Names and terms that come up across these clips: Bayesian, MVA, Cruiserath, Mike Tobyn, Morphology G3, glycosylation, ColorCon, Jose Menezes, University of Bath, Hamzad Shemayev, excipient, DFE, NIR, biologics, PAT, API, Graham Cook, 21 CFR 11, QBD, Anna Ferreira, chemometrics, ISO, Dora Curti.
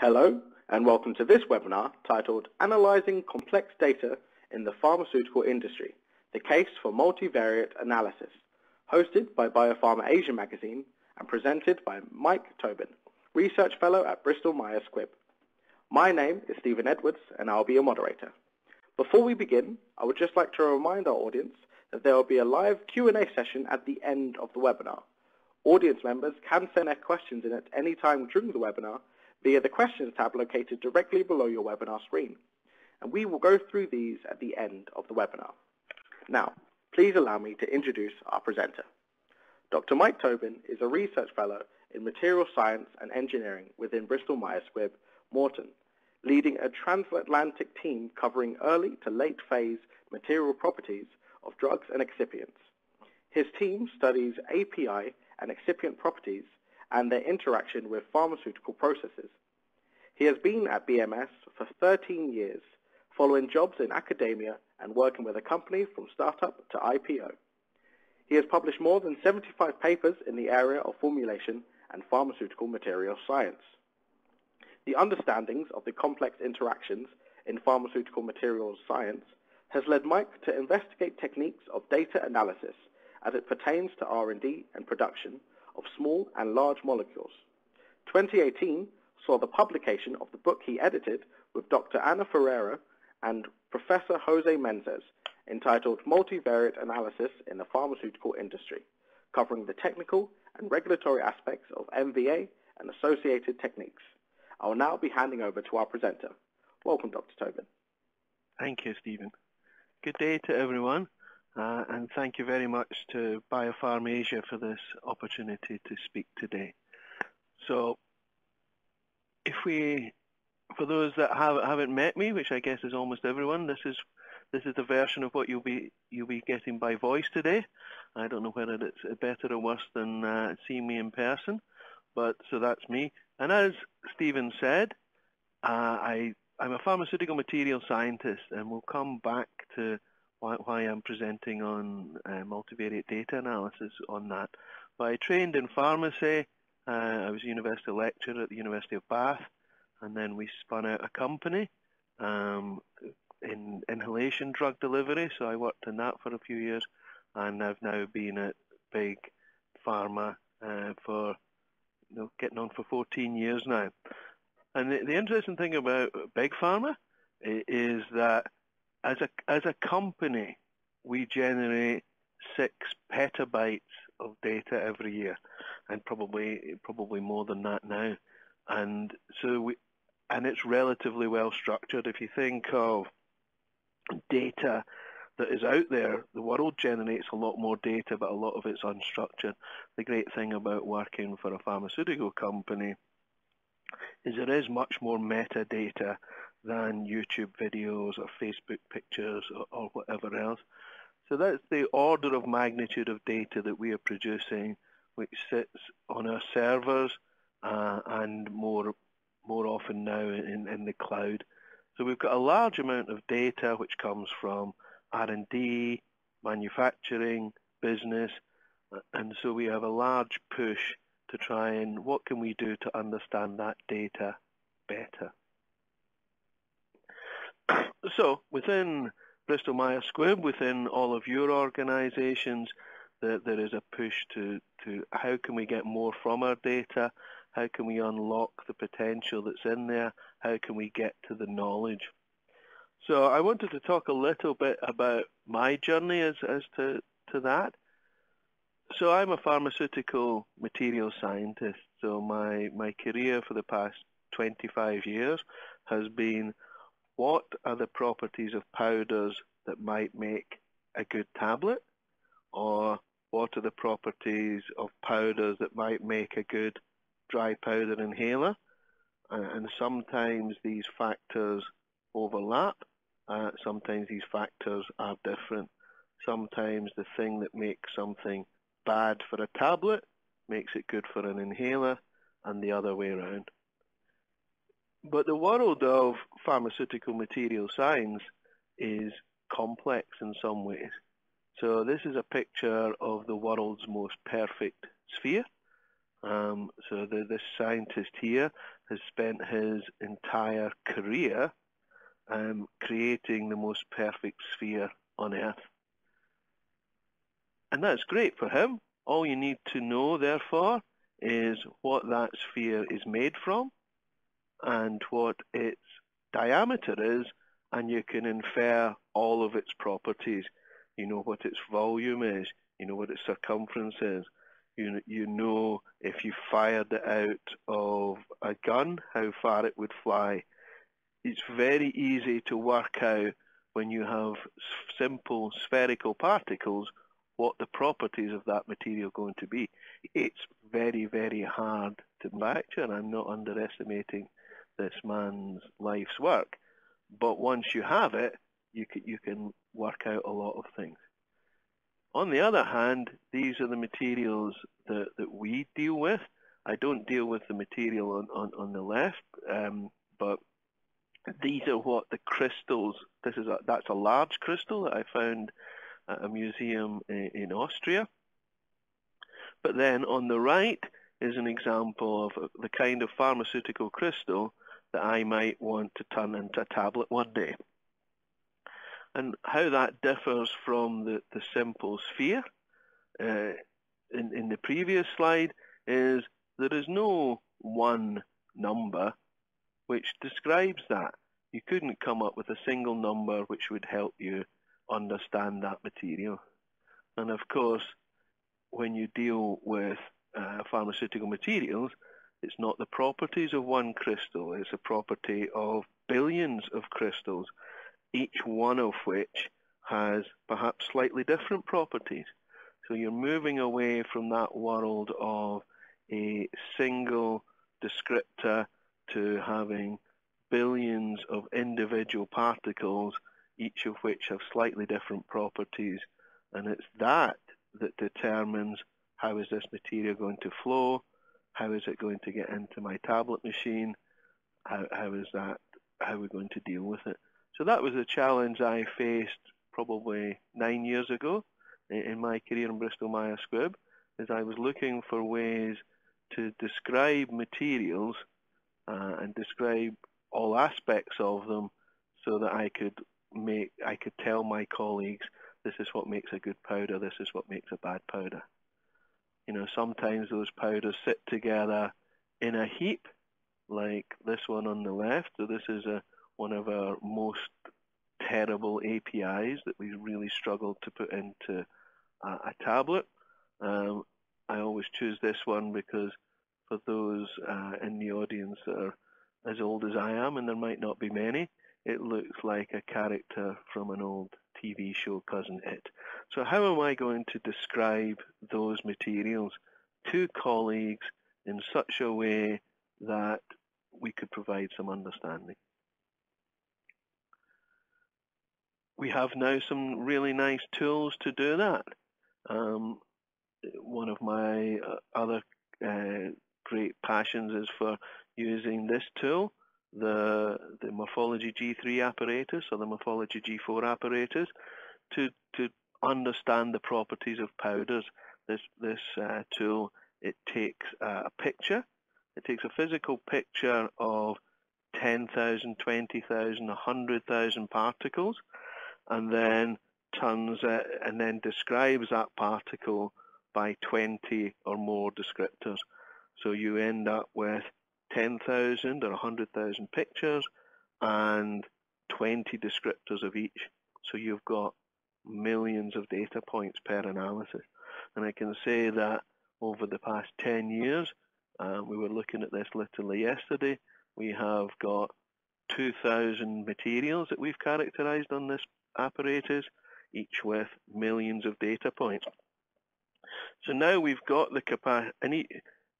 Hello and welcome to this webinar titled Analyzing Complex Data in the Pharmaceutical Industry, the Case for Multivariate Analysis, hosted by BioPharma Asia magazine and presented by Mike Tobyn, Research Fellow at Bristol Myers Squibb. My name is Stephen Edwards and I'll be your moderator. Before we begin, I would just like to remind our audience that there will be a live Q&A session at the end of the webinar. Audience members can send their questions in at any time during the webinar via the Questions tab located directly below your webinar screen, and we will go through these at the end of the webinar. Now, please allow me to introduce our presenter. Dr. Mike Tobyn is a Research Fellow in Material Science and Engineering within Bristol Myers Squibb, Morton, leading a transatlantic team covering early to late phase material properties of drugs and excipients. His team studies API and excipient properties and their interaction with pharmaceutical processes. He has been at BMS for 13 years, following jobs in academia and working with a company from startup to IPO. He has published more than 75 papers in the area of formulation and pharmaceutical material science. The understandings of the complex interactions in pharmaceutical materials science has led Mike to investigate techniques of data analysis as it pertains to R&D and production of small and large molecules. 2018 saw the publication of the book he edited with Dr. Anna Ferreira and Professor Jose Menezes, entitled Multivariate Analysis in the Pharmaceutical Industry, covering the technical and regulatory aspects of MVA and associated techniques. I will now be handing over to our presenter. Welcome, Dr. Tobyn. Thank you, Stephen. Good day to everyone. And thank you very much to BioPharma Asia for this opportunity to speak today. So for those that haven't met me, which I guess is almost everyone, this is the version of what you'll be getting by voice today. I don't know whether it's better or worse than seeing me in person, but so that's me. And as Stephen said, I'm a pharmaceutical material scientist, and we'll come back to why I'm presenting on multivariate data analysis on that. But I trained in pharmacy. I was a university lecturer at the University of Bath, and then we spun out a company in inhalation drug delivery, so I worked in that for a few years, and I've now been at Big Pharma for getting on for 14 years now. And the interesting thing about Big Pharma is that as a company, we generate 6 petabytes of data every year, and probably more than that now. And so it's relatively well structured. If you think of data that is out there, the world generates a lot more data, but a lot of it's unstructured. The great thing about working for a pharmaceutical company is there is much more metadata than YouTube videos or Facebook pictures or whatever else. So that's the order of magnitude of data that we are producing, which sits on our servers and more often now in the cloud. So we've got a large amount of data which comes from R&D, manufacturing, business, and so we have a large push to try and what can we do to understand that data better. So within Bristol Myers Squibb, within all of your organisations, there is a push to how can we get more from our data, how can we unlock the potential that's in there, how can we get to the knowledge. So I wanted to talk a little bit about my journey as to that. So I'm a pharmaceutical material scientist, so my career for the past 25 years has been what are the properties of powders that might make a good tablet, or what are the properties of powders that might make a good dry powder inhaler, and sometimes these factors overlap, sometimes these factors are different. Sometimes the thing that makes something bad for a tablet makes it good for an inhaler, and the other way around. But the world of pharmaceutical material science is complex in some ways. So this is a picture of the world's most perfect sphere. So this scientist here has spent his entire career creating the most perfect sphere on Earth. And that's great for him. All you need to know, therefore, is what that sphere is made from and what its diameter is, and you can infer all of its properties. You know what its volume is, you know what its circumference is, you know if you fired it out of a gun, how far it would fly. It's very easy to work out when you have simple spherical particles what the properties of that material are going to be. It's very, very hard to manufacture, and I'm not underestimating this man's life's work. But once you have it, you can work out a lot of things. On the other hand, these are the materials that we deal with. I don't deal with the material on the left, but these are what the crystals, that's a large crystal that I found at a museum in Austria. But then on the right is an example of the kind of pharmaceutical crystal that I might want to turn into a tablet one day. And how that differs from the simple sphere in the previous slide is there is no one number which describes that. You couldn't come up with a single number which would help you understand that material. And of course, when you deal with pharmaceutical materials, it's not the properties of one crystal, it's a property of billions of crystals, each one of which has perhaps slightly different properties. So you're moving away from that world of a single descriptor to having billions of individual particles, each of which have slightly different properties, and it's that determines how is this material going to flow, how is it going to get into my tablet machine, how are we going to deal with it. So that was the challenge I faced probably 9 years ago in my career in Bristol Myers Squibb, is I was looking for ways to describe materials and describe all aspects of them so that I could tell my colleagues, this is what makes a good powder, this is what makes a bad powder. You know, sometimes those powders sit together in a heap, like this one on the left. So this is one of our most terrible APIs that we really struggled to put into a tablet. I always choose this one because for those in the audience that are as old as I am, and there might not be many, it looks like a character from an old TV show, Cousin It. So how am I going to describe those materials to colleagues in such a way that we could provide some understanding? We have now some really nice tools to do that. One of my other great passions is for using this tool, the Morphology G3 apparatus or the Morphology G4 apparatus, to understand the properties of powders. This tool, it takes a picture. It takes a physical picture of 10,000, 20,000, 100,000 particles, and then turns it and then describes that particle by 20 or more descriptors. So you end up with 10,000 or 100,000 pictures and 20 descriptors of each. So you've got millions of data points per analysis. And I can say that over the past 10 years, we were looking at this literally yesterday, we have got 2,000 materials that we've characterized on this apparatus, each with millions of data points. So now we've got the capacity,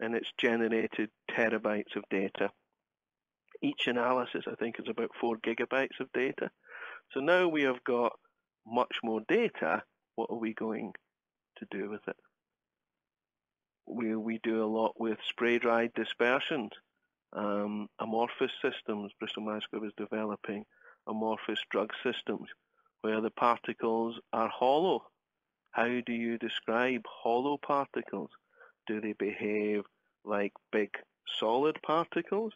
and it's generated terabytes of data. Each analysis, I think, is about 4 gigabytes of data. So now we have got much more data. What are we going to do with it? We do a lot with spray-dried dispersions. Amorphous systems, Bristol Myers Squibb is developing amorphous drug systems where the particles are hollow. How do you describe hollow particles? Do they behave like big solid particles?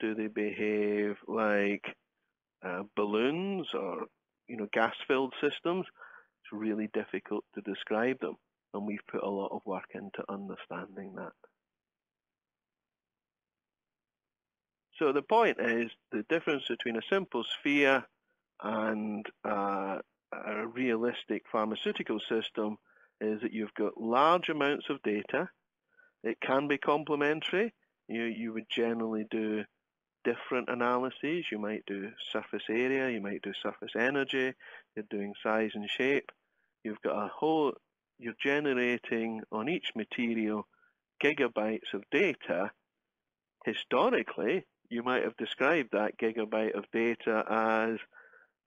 Do they behave like balloons or, you know, gas-filled systems? It's really difficult to describe them, and we've put a lot of work into understanding that. So the point is the difference between a simple sphere and a realistic pharmaceutical system is that you've got large amounts of data. It can be complementary. You would generally do different analyses. You might do surface area, you might do surface energy, you're doing size and shape. You've got a whole, you're generating on each material gigabytes of data. Historically, you might have described that gigabyte of data as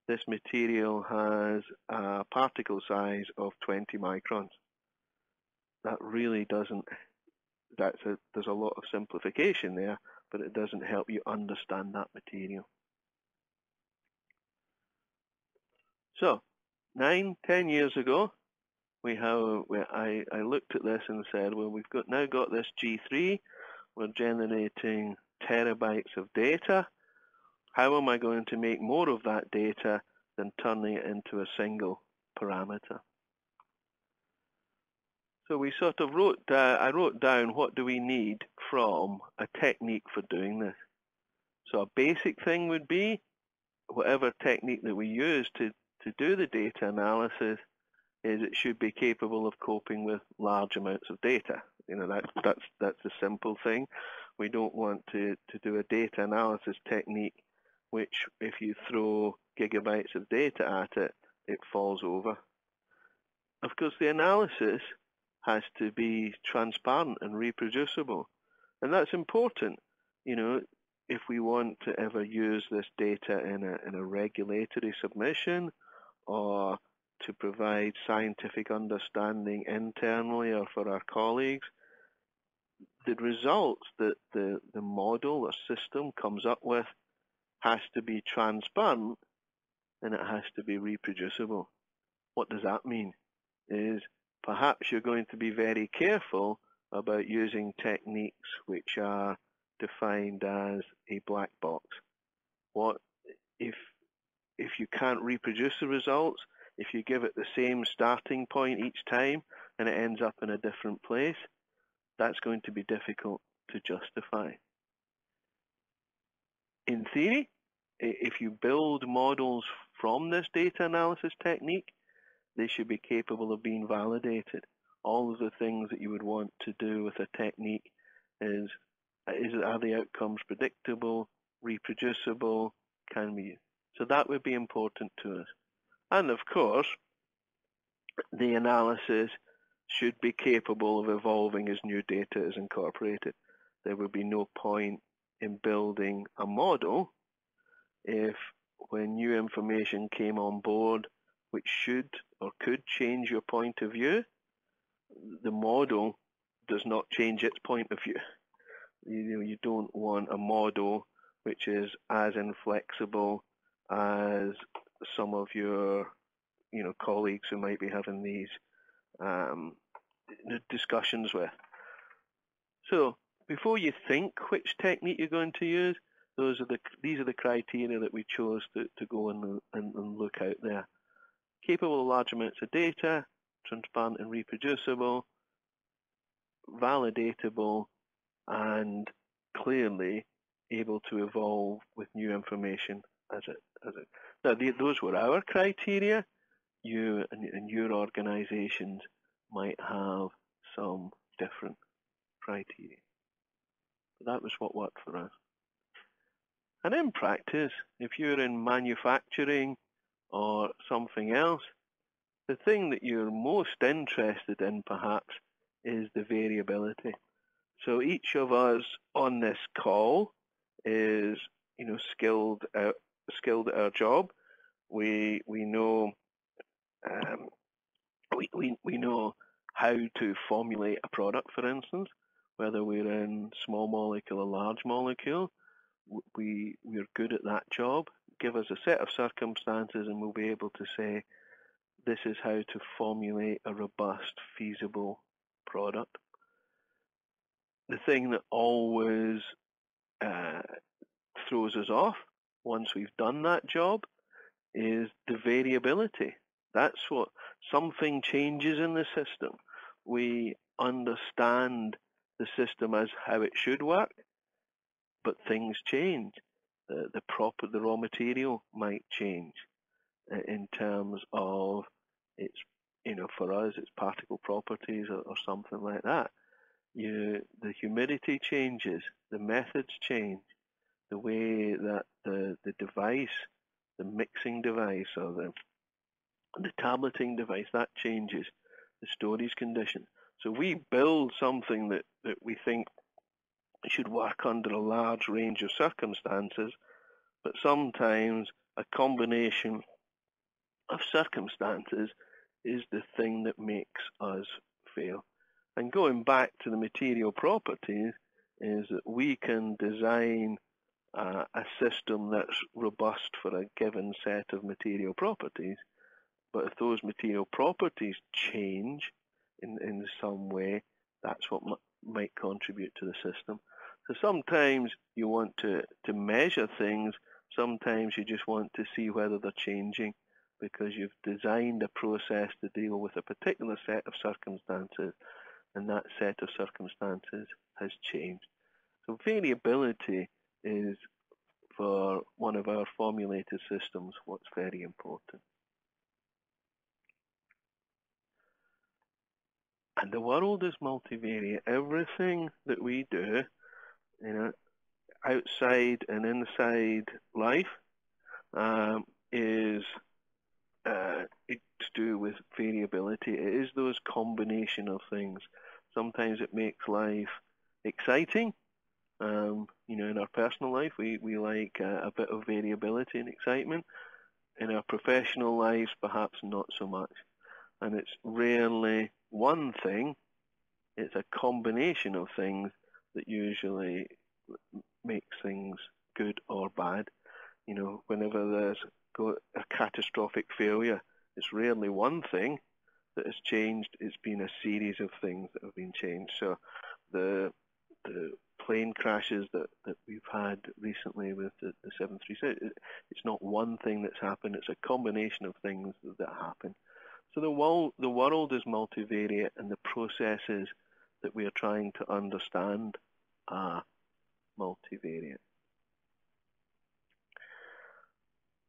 this material has a particle size of 20 microns. That really doesn't, there's a lot of simplification there, but it doesn't help you understand that material. So 9, 10 years ago, I looked at this and said, well, we've got now got this G3, we're generating terabytes of data. How am I going to make more of that data than turning it into a single parameter? So we sort of I wrote down what do we need from a technique for doing this. So a basic thing would be whatever technique that we use to do the data analysis is it should be capable of coping with large amounts of data. You know, that's a simple thing. We don't want to do a data analysis technique which, if you throw gigabytes of data at it, it falls over. Of course, the analysis has to be transparent and reproducible, and that's important. You know, if we want to ever use this data in a regulatory submission or to provide scientific understanding internally or for our colleagues, the results that the model or system comes up with has to be transparent and it has to be reproducible. What does that mean? Is perhaps you're going to be very careful about using techniques which are defined as a black box. What if you can't reproduce the results, if you give it the same starting point each time and it ends up in a different place, that's going to be difficult to justify. In theory, if you build models from this data analysis technique, they should be capable of being validated. All of the things that you would want to do with a technique are the outcomes predictable, reproducible, can we? So that would be important to us. And of course, the analysis should be capable of evolving as new data is incorporated. There would be no point in building a model if when new information came on board, which should or could change your point of view, the model does not change its point of view. You know, you don't want a model which is as inflexible as some of your, you know, colleagues who might be having these discussions with. So before you think which technique you're going to use, these are the criteria that we chose to go and look out there. Capable of large amounts of data, transparent and reproducible, validatable, and clearly able to evolve with new information as it. Now, those were our criteria. You and your organizations might have some different criteria. But that was what worked for us. And in practice, if you're in manufacturing or something else, the thing that you're most interested in perhaps is the variability. So each of us on this call is, you know, skilled at our job. We know we know how to formulate a product, for instance, whether we're in small molecule or large molecule. We're good at that job. Give us a set of circumstances and we'll be able to say this is how to formulate a robust, feasible product. the thing that always throws us off once we've done that job is the variability. That's what, something changes in the system. We understand the system as how it should work, but things change. The raw material might change in terms of its, you know, for us, its particle properties or something like that. The humidity changes, the methods change, the way that the device, the mixing device or the tableting device, that changes, the storage condition. So we build something that we think should work under a large range of circumstances, but sometimes a combination of circumstances is the thing that makes us fail. And going back to the material properties is that we can design a system that's robust for a given set of material properties, but if those material properties change in some way, that's what might contribute to the system. So sometimes you want to measure things, sometimes you just want to see whether they're changing, because you've designed a process to deal with a particular set of circumstances, and that set of circumstances has changed. So variability is, for one of our formulated systems, what's very important. And the world is multivariate. Everything that we do, you know, outside and inside life, is to do with variability. It is those combination of things. Sometimes it makes life exciting. You know, in our personal life, we like a bit of variability and excitement. In our professional lives, perhaps not so much. And it's rarely one thing, it's a combination of things that usually makes things good or bad. You know, whenever there's a catastrophic failure, it's rarely one thing that has changed, it's been a series of things that have been changed. So the plane crashes that we've had recently with the 737, it's not one thing that's happened, it's a combination of things that happen. So the world is multivariate, and the processes that we are trying to understand are multivariate.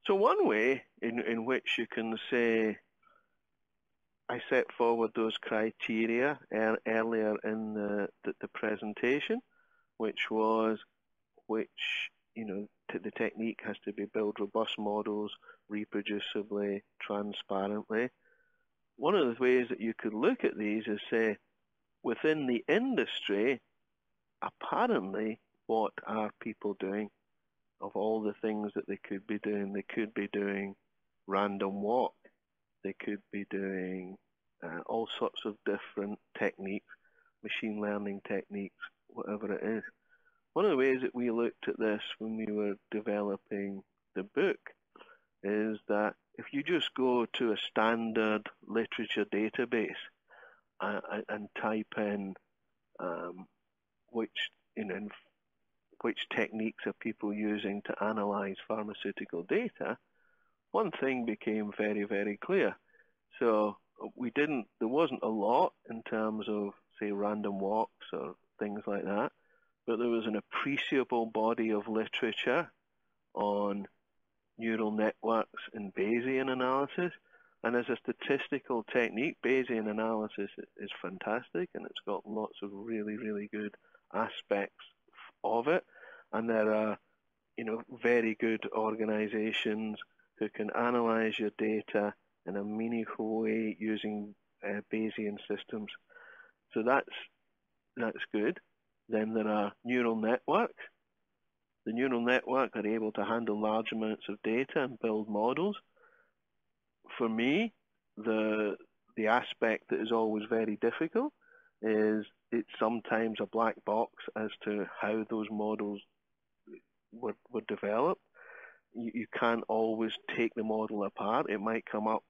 So one way in which you can say, I set forward those criteria earlier in the presentation, which was, you know, the technique has to be build robust models, reproducibly, transparently. One of the ways that you could look at these is say, within the industry, apparently, what are people doing? Of all the things that they could be doing random walk. They could be doing all sorts of different techniques, machine learning techniques, whatever it is. One of the ways that we looked at this when we were developing the book is that if you just go to a standard literature database and type in which techniques are people using to analyze pharmaceutical data, one thing became very, very clear. So there wasn't a lot in terms of, say, random walks or things like that, but there was an appreciable body of literature on neural networks and Bayesian analysis. And as a statistical technique, Bayesian analysis is fantastic, and it's got lots of really, really good aspects of it. And there are, you know, very good organizations who can analyze your data in a meaningful way using Bayesian systems. So that's good. Then there are neural networks. The neural network are able to handle large amounts of data and build models. For me, the aspect that is always very difficult is it's sometimes a black box as to how those models were developed. You can't always take the model apart. It might come up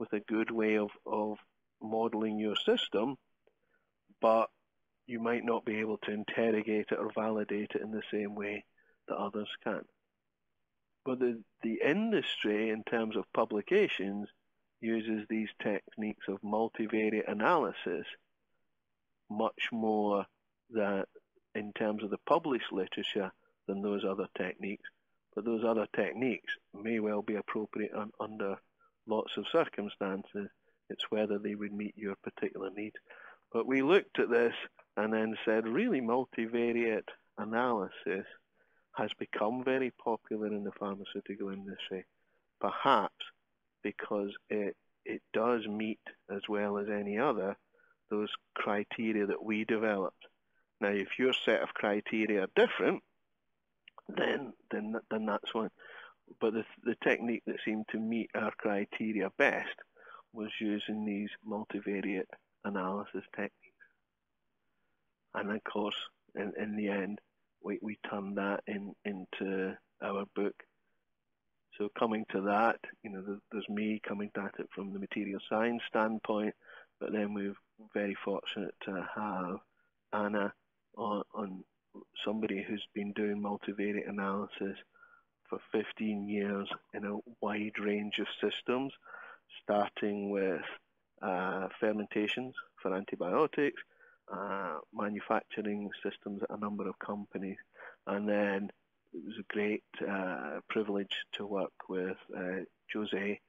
with a good way of modeling your system, but you might not be able to interrogate it or validate it in the same way that others can. But the industry, in terms of publications, uses these techniques of multivariate analysis much more than, in terms of the published literature, than those other techniques. But those other techniques may well be appropriate under lots of circumstances. It's whether they would meet your particular needs. But we looked at this and then said, really, multivariate analysis has become very popular in the pharmaceutical industry, perhaps because it does meet, as well as any other, those criteria that we developed. Now, if your set of criteria are different, then that's one. But the technique that seemed to meet our criteria best was using these multivariate analysis techniques. And of course, in the end, we turned that into our book. So coming to that, you know, there's me coming at it from the material science standpoint, but then we're very fortunate to have Anna on somebody who's been doing multivariate analysis for 15 years in a wide range of systems, starting with fermentations for antibiotics, manufacturing systems at a number of companies, and then it was a great privilege to work with Jose,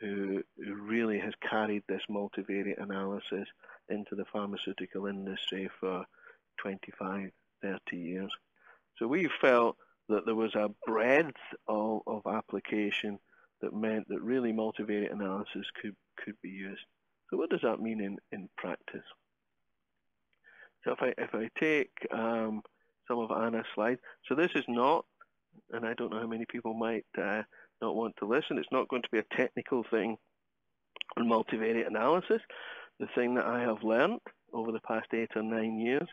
who really has carried this multivariate analysis into the pharmaceutical industry for 25, 30 years. So we felt that there was a breadth of application that meant that really multivariate analysis could be used. So what does that mean in practice? So if I take some of Anna's slides, so this is not, and I don't know how many people might not want to listen, it's not going to be a technical thing on multivariate analysis. The thing that I have learned over the past 8 or 9 years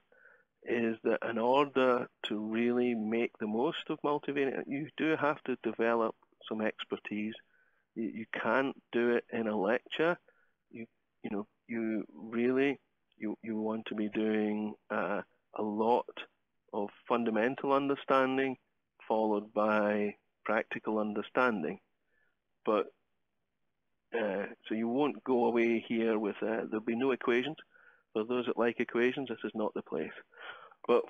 is that in order to really make the most of multivariate, you do have to develop some expertise. You can't do it in a lecture. You know, you really, you want to be doing a lot of fundamental understanding followed by practical understanding. But so you won't go away here with there'll be no equations. For those that like equations, this is not the place. But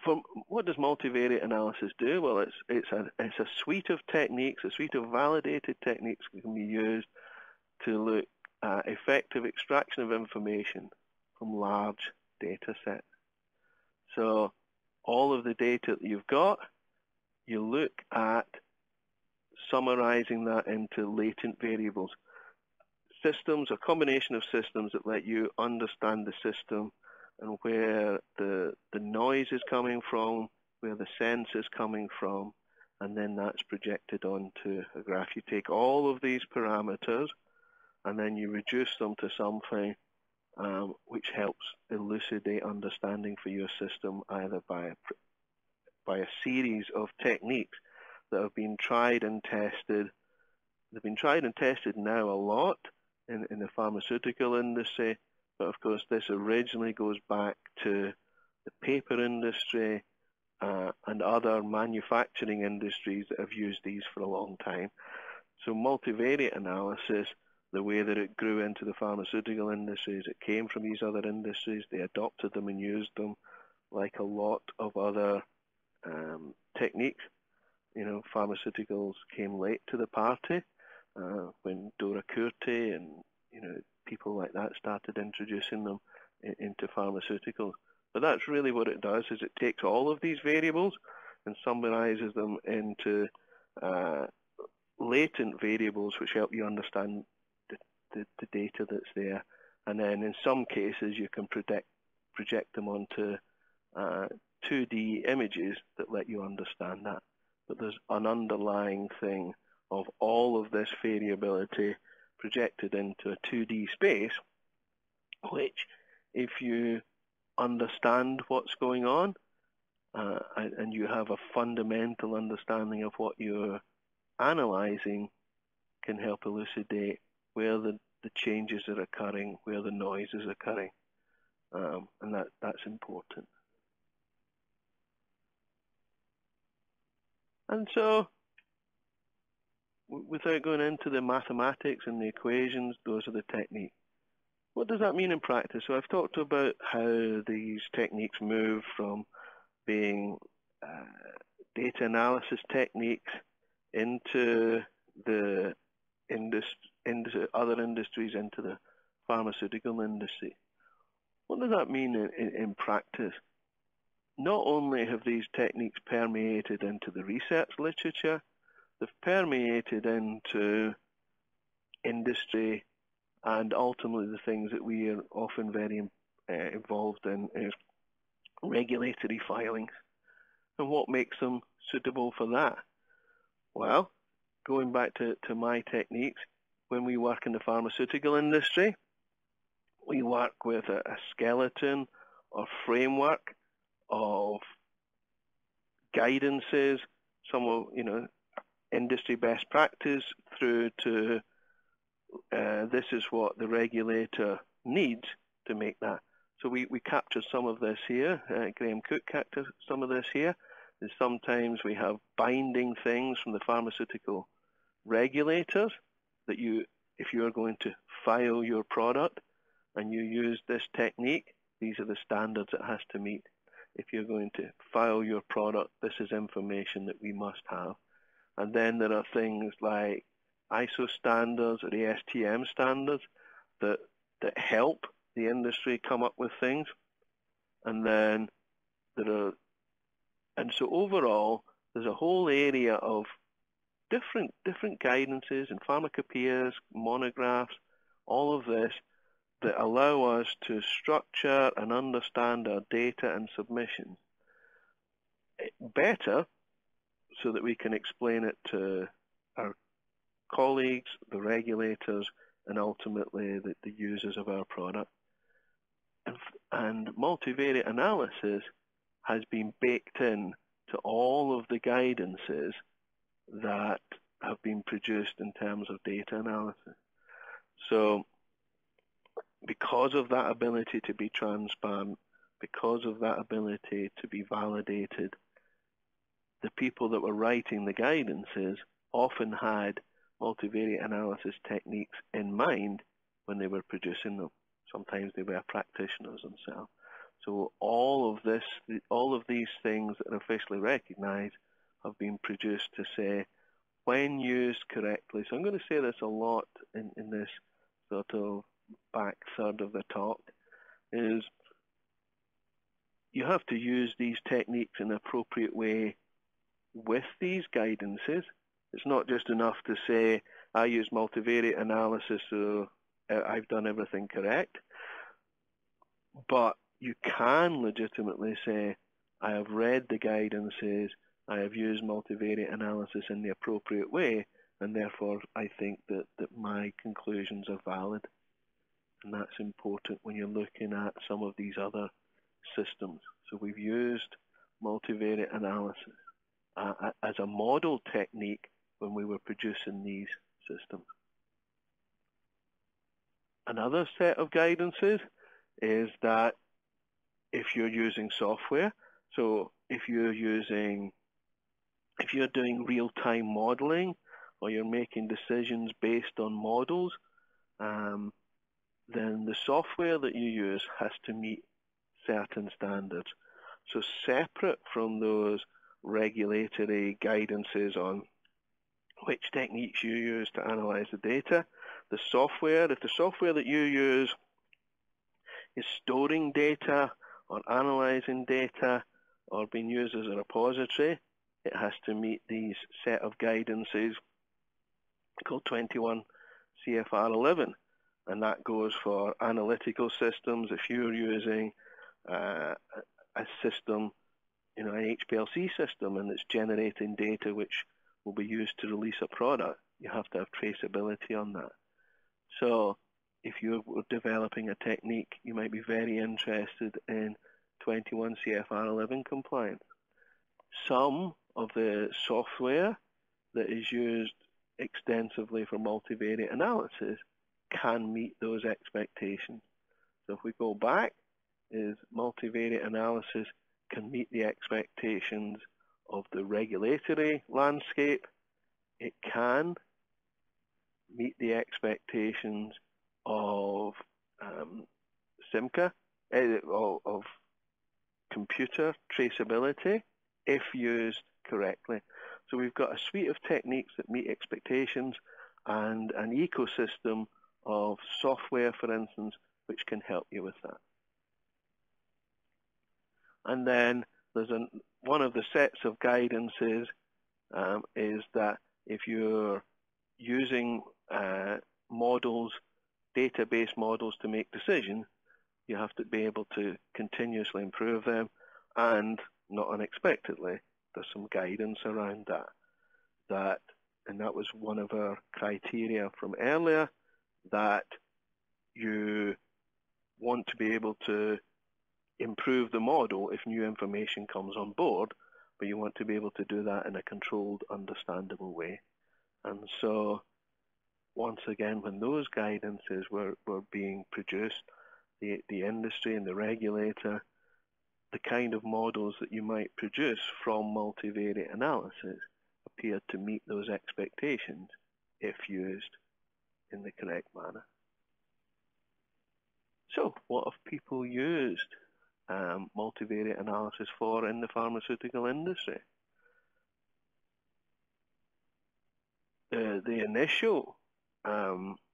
what does multivariate analysis do? Well, it's a suite of techniques, a suite of validated techniques that can be used to look at effective extraction of information from large data sets. So all of the data that you've got, you look at summarizing that into latent variables. Systems, a combination of systems that let you understand the system and where the noise is coming from, where the sense is coming from, and then that's projected onto a graph. You take all of these parameters and then you reduce them to something which helps elucidate understanding for your system, either by a series of techniques that have been tried and tested. They've been tried and tested now a lot in the pharmaceutical industry, but of course this originally goes back to the paper industry and other manufacturing industries that have used these for a long time. So multivariate analysis, the way that it grew into the pharmaceutical industry is it came from these other industries, they adopted them and used them like a lot of other techniques. You know, pharmaceuticals came late to the party when Dora Curti and, you know, people like that started introducing them into pharmaceuticals. But that's really what it does, is it takes all of these variables and summarizes them into latent variables which help you understand the data that's there. And then in some cases you can project them onto 2D images that let you understand that. But there's an underlying thing of all of this variability projected into a 2D space, which if you understand what's going on and you have a fundamental understanding of what you're analyzing, can help elucidate where the changes are occurring, where the noise is occurring. And that's important. And so, without going into the mathematics and the equations, those are the techniques. What does that mean in practice? So I've talked about how these techniques move from being data analysis techniques into the other industries, into the pharmaceutical industry. What does that mean in practice? Not only have these techniques permeated into the research literature, they've permeated into industry and ultimately the things that we are often very involved in is regulatory filings. And what makes them suitable for that? Well, going back to my techniques, when we work in the pharmaceutical industry, we work with a skeleton or framework of guidances, some of, you know, industry best practice through to this is what the regulator needs to make that. So we capture some of this here. Graham Cook captures some of this here. And sometimes we have binding things from the pharmaceutical regulators that you, if you are going to file your product and you use this technique, these are the standards it has to meet. If you're going to file your product, this is information that we must have. And then there are things like ISO standards or the ASTM standards that help the industry come up with things. And then there are, and so overall, there's a whole area of different guidances and pharmacopoeias, monographs, all of this that allow us to structure and understand our data and submissions better so that we can explain it to our colleagues, the regulators, and ultimately the users of our product. And multivariate analysis has been baked in to all of the guidances that have been produced in terms of data analysis. So because of that ability to be transparent, because of that ability to be validated, the people that were writing the guidances often had multivariate analysis techniques in mind when they were producing them. Sometimes they were practitioners themselves. So all of this, all of these things that are officially recognized have been produced to say, when used correctly. So I'm going to say this a lot in this sort of back third of the talk, is you have to use these techniques in an appropriate way with these guidances. It's not just enough to say, I use multivariate analysis, so I've done everything correct. But you can legitimately say, I have read the guidances, I have used multivariate analysis in the appropriate way, and therefore I think that my conclusions are valid. And that's important when you're looking at some of these other systems. So we've used multivariate analysis as a model technique when we were producing these systems. Another set of guidances is that if you're using software, so if you're doing real-time modeling or you're making decisions based on models, then the software that you use has to meet certain standards. So separate from those regulatory guidances on which techniques you use to analyze the data, the software, if the software that you use is storing data or analyzing data or being used as a repository, it has to meet these set of guidances called 21 CFR 11. And that goes for analytical systems. If you're using a system, you know, an HPLC system, and it's generating data which will be used to release a product, you have to have traceability on that. So if you're developing a technique, you might be very interested in 21 CFR 11 compliance. Some of the software that is used extensively for multivariate analysis can meet those expectations. So if we go back, is multivariate analysis can meet the expectations of the regulatory landscape, it can meet the expectations of CIMCA, of computer traceability, if used correctly. So we've got a suite of techniques that meet expectations and an ecosystem of software, for instance, which can help you with that. And then there's one of the sets of guidances is that if you're using models, database models to make decisions, you have to be able to continuously improve them, and not unexpectedly, there's some guidance around that. And that was one of our criteria from earlier, that you want to be able to improve the model if new information comes on board, but you want to be able to do that in a controlled, understandable way. And so, once again, when those guidances were being produced, the industry and the regulator, the kind of models that you might produce from multivariate analysis appeared to meet those expectations if used in the correct manner. So, what have people used multivariate analysis for in the pharmaceutical industry? The initial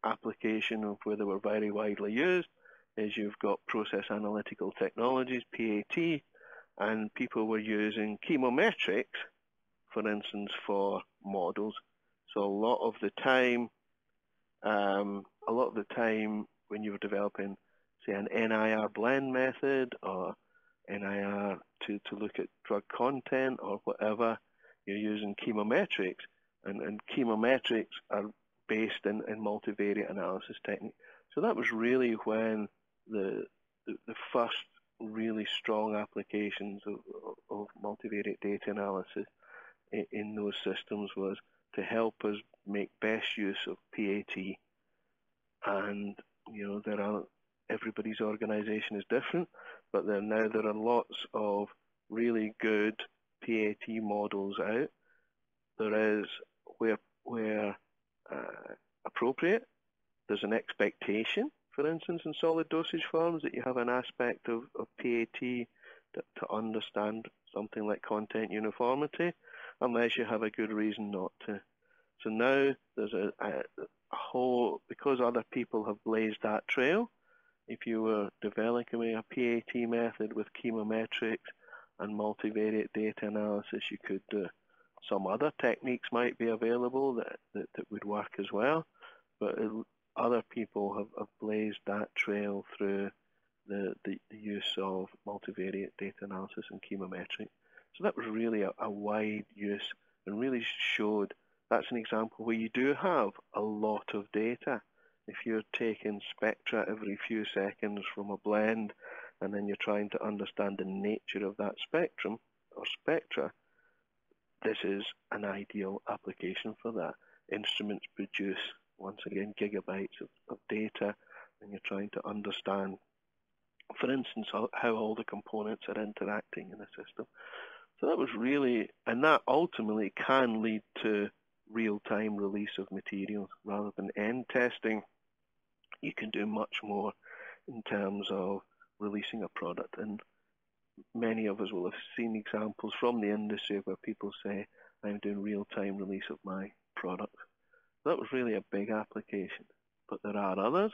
application of where they were very widely used is you've got process analytical technologies, PAT, and people were using chemometrics, for instance, for models. So a lot of the time when you were developing, say, an NIR blend method or NIR to look at drug content or whatever, you're using chemometrics, and chemometrics are based in multivariate analysis technique. So that was really when the first really strong applications of multivariate data analysis in those systems was to help us make best use of PAT. And you know, everybody's organisation is different, but there are lots of really good PAT models out. There is, where appropriate, there's an expectation, for instance, in solid dosage forms, that you have an aspect of PAT to understand something like content uniformity, unless you have a good reason not to. So now there's a whole, because other people have blazed that trail, if you were developing a PAT method with chemometrics and multivariate data analysis, you could do. Some other techniques might be available that would work as well, but other people have blazed that trail through the use of multivariate data analysis and chemometric. So that was really a wide use, and really showed that's an example where you do have a lot of data. If you're taking spectra every few seconds from a blend, and then you're trying to understand the nature of that spectrum or spectra, this is an ideal application for that. Instruments produce, once again, gigabytes of data, and you're trying to understand, for instance, how all the components are interacting in the system. So that was really, and that ultimately can lead to real-time release of materials. Rather than end testing, you can do much more in terms of releasing a product. And many of us will have seen examples from the industry where people say, I'm doing real-time release of my product. That was really a big application, but there are others.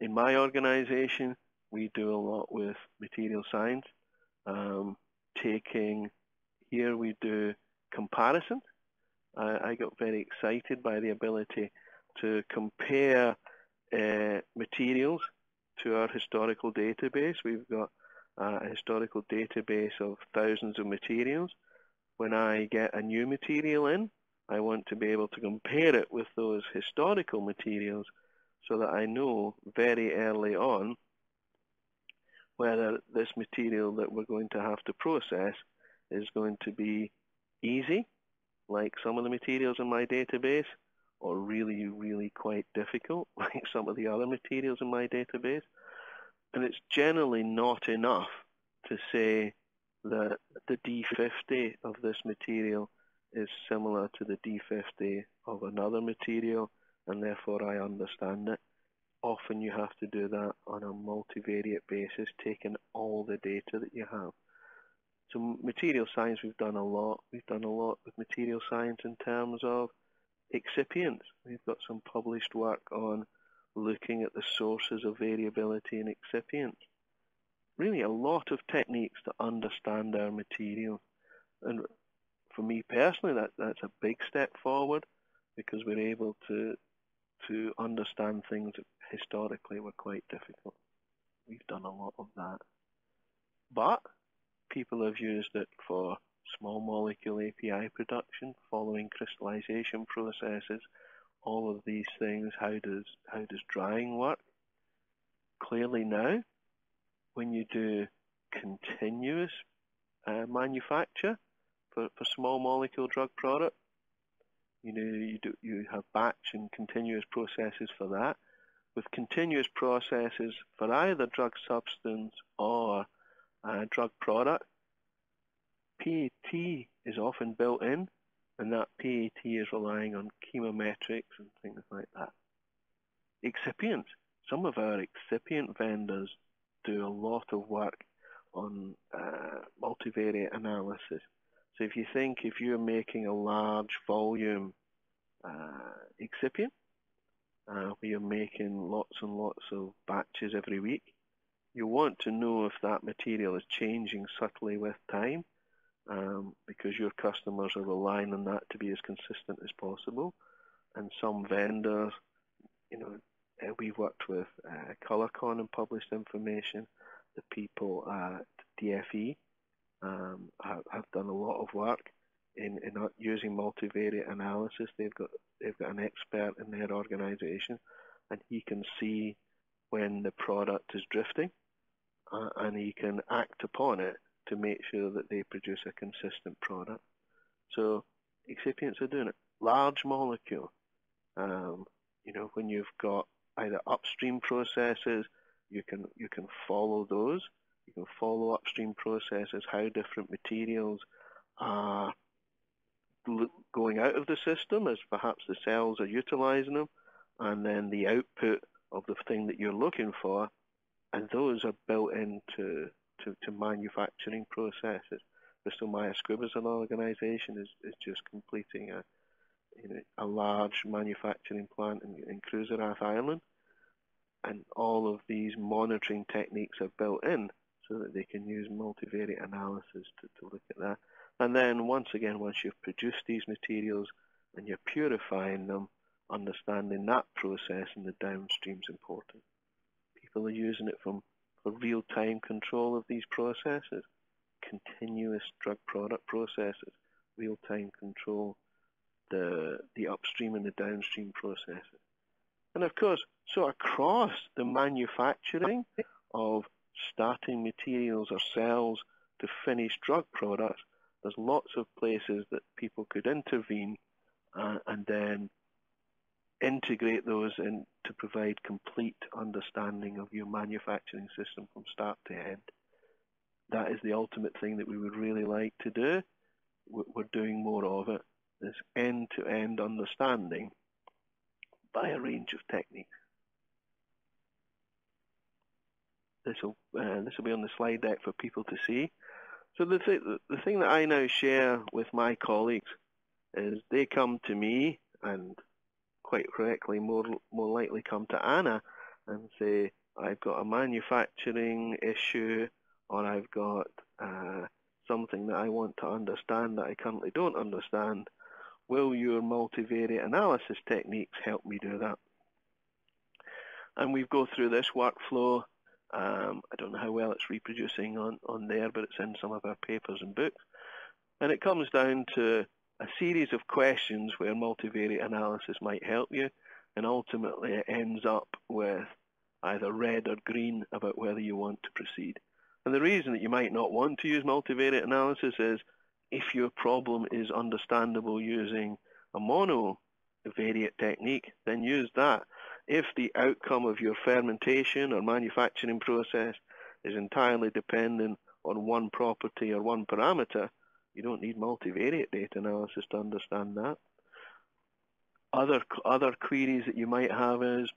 In my organisation, we do a lot with material science. Here we do comparison. I got very excited by the ability to compare materials to our historical database. We've got a historical database of thousands of materials. When I get a new material in, I want to be able to compare it with those historical materials so that I know very early on whether this material that we're going to have to process is going to be easy, like some of the materials in my database, or really, really quite difficult, like some of the other materials in my database. And it's generally not enough to say the D50 of this material is similar to the D50 of another material, and therefore I understand it. Often you have to do that on a multivariate basis, taking all the data that you have. So material science, we've done a lot. We've done a lot with material science in terms of excipients. We've got some published work on looking at the sources of variability in excipients. Really a lot of techniques to understand our material. And for me personally, that's a big step forward, because we're able to understand things that historically were quite difficult. We've done a lot of that. But people have used it for small molecule API production, following crystallization processes, all of these things. How does drying work? Clearly now, when you do continuous manufacture for small molecule drug product, you have batch and continuous processes for that. With continuous processes for either drug substance or drug product, PAT is often built in, and that PAT is relying on chemometrics and things like that. Excipients. Some of our excipient vendors do a lot of work on multivariate analysis. So if you think, if you're making a large volume excipient, where you're making lots and lots of batches every week, you want to know if that material is changing subtly with time, because your customers are relying on that to be as consistent as possible. And some vendors, we worked with ColorCon and published information. The people at DFE have done a lot of work in using multivariate analysis. They've got an expert in their organisation, and he can see when the product is drifting, and he can act upon it to make sure that they produce a consistent product. So excipients are doing it. Large molecule, when you've got either upstream processes, you can follow those. You can follow upstream processes, how different materials are going out of the system as perhaps the cells are utilising them, and then the output of the thing that you're looking for, and those are built into to manufacturing processes. Bristol Myers Squibb as an organisation is just completing a large manufacturing plant in Cruiserath, Ireland, and all of these monitoring techniques are built in so that they can use multivariate analysis to look at that. And then once you've produced these materials and you're purifying them, understanding that process and the downstream is important. People are using it for real-time control of these processes, continuous drug product processes, real-time control, the upstream and the downstream processes. And of course, so across the manufacturing of starting materials or cells to finish drug products, there's lots of places that people could intervene and then integrate those in to provide complete understanding of your manufacturing system from start to end. That is the ultimate thing that we would really like to do. We're doing more of it, this end-to-end understanding by a range of techniques. This will be on the slide deck for people to see. So the thing that I now share with my colleagues is they come to me, and quite correctly more likely come to Anna and say, I've got a manufacturing issue, or I've got something that I want to understand that I currently don't understand. Will your multivariate analysis techniques help me do that? And we go through this workflow. I don't know how well it's reproducing on there, but it's in some of our papers and books. And it comes down to a series of questions where multivariate analysis might help you, and ultimately it ends up with either red or green about whether you want to proceed. And the reason that you might not want to use multivariate analysis is if your problem is understandable using a monovariate technique, then use that. If the outcome of your fermentation or manufacturing process is entirely dependent on one property or one parameter, you don't need multivariate data analysis to understand that. Other queries that you might have is,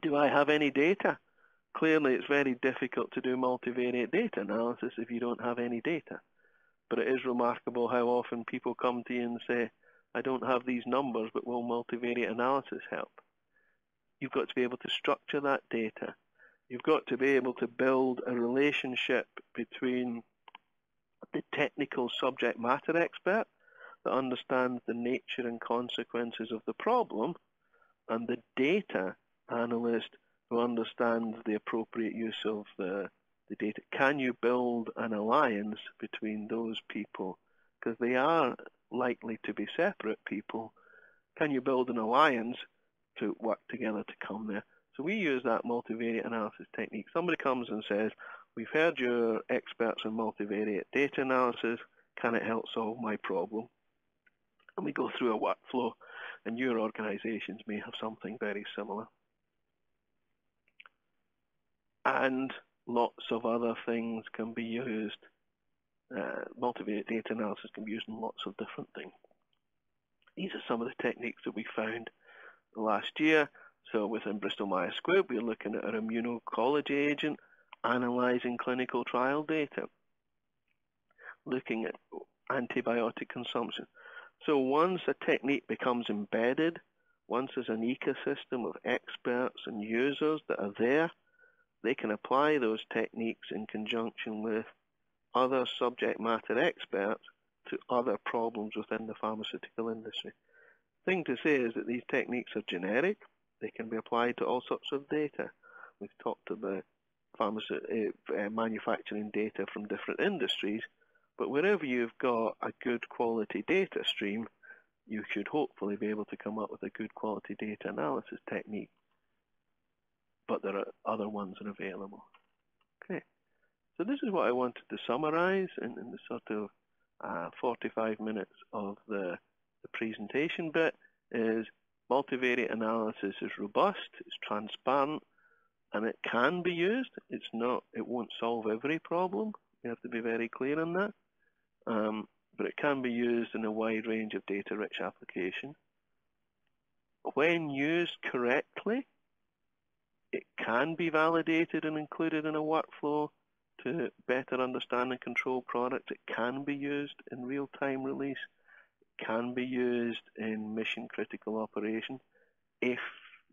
do I have any data? Clearly, it's very difficult to do multivariate data analysis if you don't have any data. But it is remarkable how often people come to you and say, I don't have these numbers, but will multivariate analysis help? You've got to be able to structure that data. You've got to be able to build a relationship between the technical subject matter expert that understands the nature and consequences of the problem and the data analyst who understands the appropriate use of the data. Can you build an alliance between those people? Because they are likely to be separate people. Can you build an alliance to work together to come there? So we use that multivariate analysis technique. Somebody comes and says, we've heard you're experts in multivariate data analysis. Can it help solve my problem? And we go through a workflow, and your organizations may have something very similar. And lots of other things can be used. Multivariate data analysis can be used in lots of different things. These are some of the techniques that we found last year. So within Bristol Myers Squibb, we're looking at our immunoncology agent, analyzing clinical trial data, looking at antibiotic consumption. So once a technique becomes embedded, once there's an ecosystem of experts and users that are there, they can apply those techniques in conjunction with other subject matter experts to other problems within the pharmaceutical industry. The thing to say is that these techniques are generic. They can be applied to all sorts of data. We've talked about manufacturing data from different industries, but wherever you've got a good quality data stream, you should hopefully be able to come up with a good quality data analysis technique. But there are other ones that are available. Okay, so this is what I wanted to summarize in the sort of 45 minutes of the presentation bit is multivariate analysis is robust, it's transparent, and it can be used. It's not, it won't solve every problem. You have to be very clear on that. But it can be used in a wide range of data-rich application. When used correctly, it can be validated and included in a workflow to better understand and control products. It can be used in real-time release. It can be used in mission-critical operation if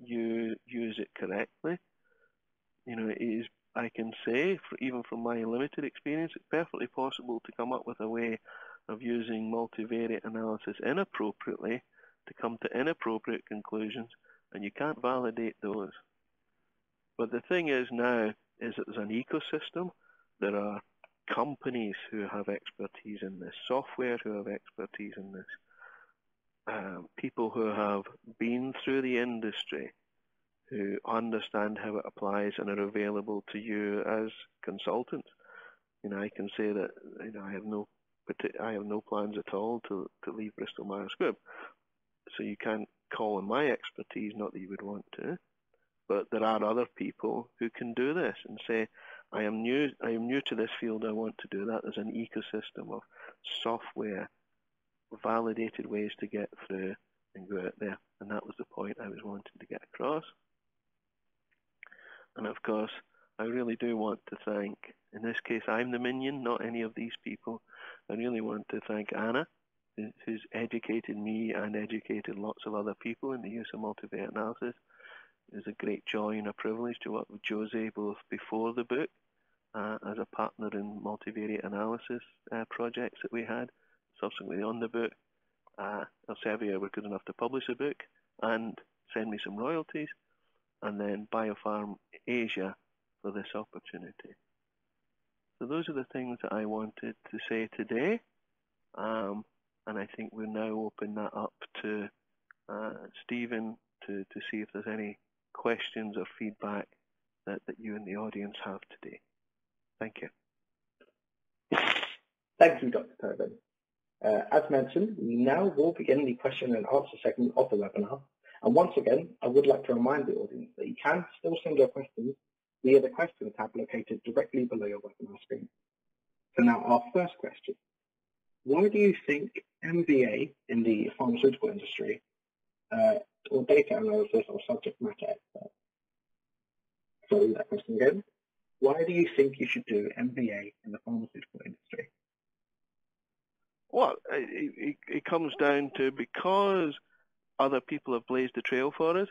you use it correctly. You know, it is, I can say, even from my limited experience, it's perfectly possible to come up with a way of using multivariate analysis inappropriately to come to inappropriate conclusions, and you can't validate those. But the thing is now is that there's an ecosystem. There are companies who have expertise in this, software who have expertise in this, people who have been through the industry, who understand how it applies and are available to you as consultants. You know, I can say that, you know, I have no plans at all to leave Bristol Myers Squibb. So you can't call on my expertise, not that you would want to, but there are other people who can do this and say, I am new to this field, I want to do that. There's an ecosystem of software, validated ways to get through and go out there. And that was the point I was wanting to get across. And of course, I really do want to thank, in this case, I'm the minion, not any of these people. I really want to thank Anna, who's educated me and educated lots of other people in the use of multivariate analysis. It was a great joy and a privilege to work with Jose both before the book as a partner in multivariate analysis projects that we had, subsequently on the book. Elsevier were good enough to publish a book and send me some royalties, and then BioPharma Asia for this opportunity. So those are the things that I wanted to say today, and I think we'll now open that up to Stephen to see if there's any questions or feedback that you and the audience have today. Thank you. Thank you, Dr. Tobyn. As mentioned, we now will begin the question and answer segment of the webinar. And once again, I would like to remind the audience that you can still send your questions via the question tab located directly below your webinar screen. So now our first question. Why do you think MVA in the pharmaceutical industry or data analysis or subject matter expert? So that question again. Why do you think you should do MVA in the pharmaceutical industry? Well, it comes down to because other people have blazed the trail for us.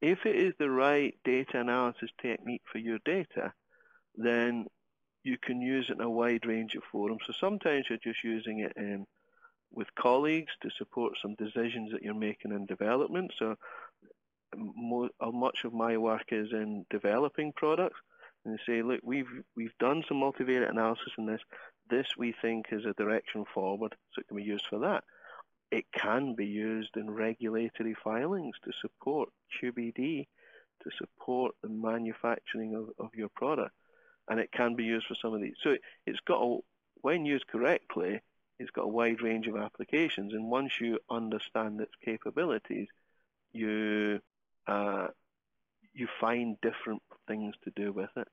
If it is the right data analysis technique for your data, then you can use it in a wide range of forums. So sometimes you're just using it with colleagues to support some decisions that you're making in development. So much of my work is in developing products, and they say, look, we've done some multivariate analysis in this. This we think is a direction forward, so it can be used for that. It can be used in regulatory filings to support QBD, to support the manufacturing of your product, and it can be used for some of these. So it's got, when used correctly, it's got a wide range of applications, and once you understand its capabilities, you find different things to do with it.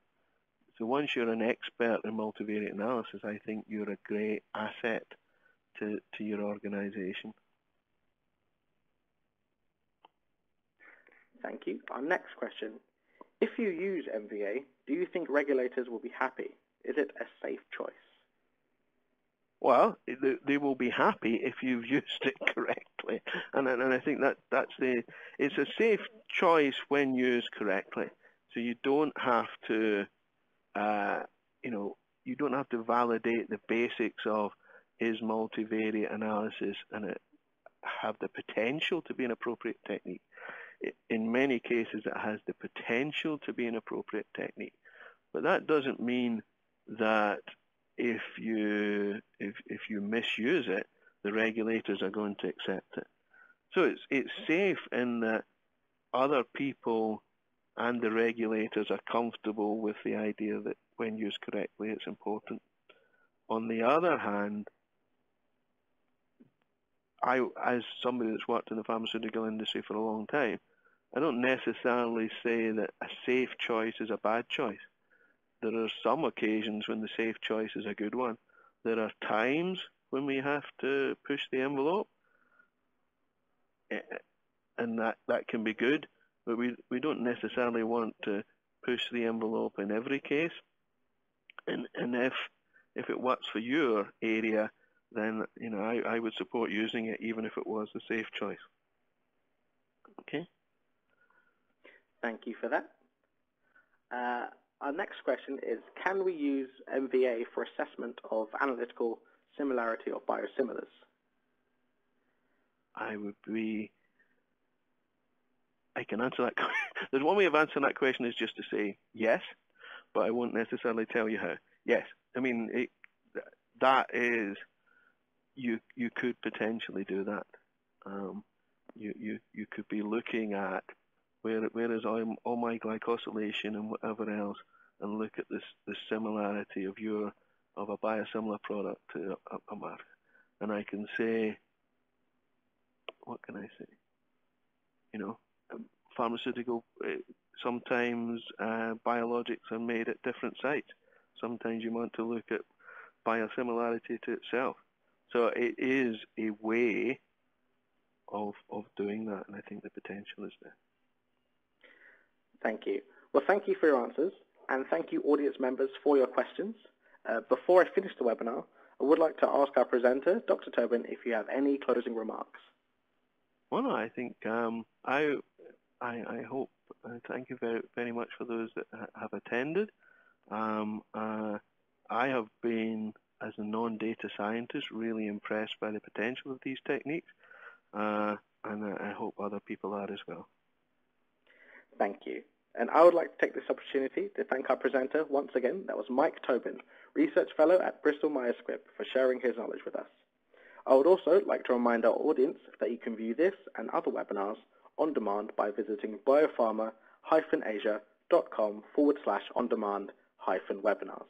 So once you're an expert in multivariate analysis, I think you're a great asset to your organisation. Thank you. Our next question. If you use MVA, do you think regulators will be happy? Is it a safe choice? Well, they will be happy if you've used it correctly. And I think it's a safe choice when used correctly. So you don't have to, you don't have to validate the basics of is multivariate analysis and it have the potential to be an appropriate technique. In many cases, it has the potential to be an appropriate technique, but that doesn't mean that if you misuse it, the regulators are going to accept it. So it's safe in that other people and the regulators are comfortable with the idea that when used correctly, it's important. On the other hand, as somebody that's worked in the pharmaceutical industry for a long time, I don't necessarily say that a safe choice is a bad choice. There are some occasions when the safe choice is a good one. There are times when we have to push the envelope, and that can be good, but we don't necessarily want to push the envelope in every case. And if it works for your area, then I would support using it even if it was a safe choice. Okay. Thank you for that. Our next question is, can we use MVA for assessment of analytical similarity of biosimilars? I can answer that question. There's one way of answering that question is just to say yes, but I won't necessarily tell you how. Yes, I mean, that is, you could potentially do that. You could be looking at where is all my glycosylation and whatever else, and look at the similarity of a biosimilar product to a market. And I can say, what can I say? Pharmaceutical. Sometimes biologics are made at different sites. Sometimes you want to look at biosimilarity to itself. So it is a way of doing that, and I think the potential is there. Thank you. Well, thank you for your answers, and thank you, audience members, for your questions. Before I finish the webinar, I would like to ask our presenter, Dr. Tobyn, if you have any closing remarks. Well, I think I hope. Thank you very, very much for those that have attended. I have been, as a non-data scientist, really impressed by the potential of these techniques, and I hope other people are as well. Thank you. And I would like to take this opportunity to thank our presenter once again. That was Mike Tobyn, Research Fellow at Bristol Myers Squibb, for sharing his knowledge with us. I would also like to remind our audience that you can view this and other webinars on demand by visiting biopharma-asia.com/on-demand-webinars.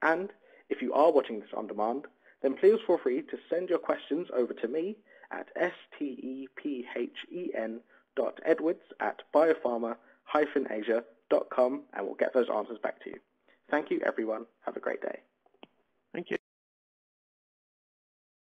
And if you are watching this on demand, then please feel free to send your questions over to me at stephen.edwards@biopharma-asia.com. and we'll get those answers back to you. Thank you, everyone. Have a great day. Thank you.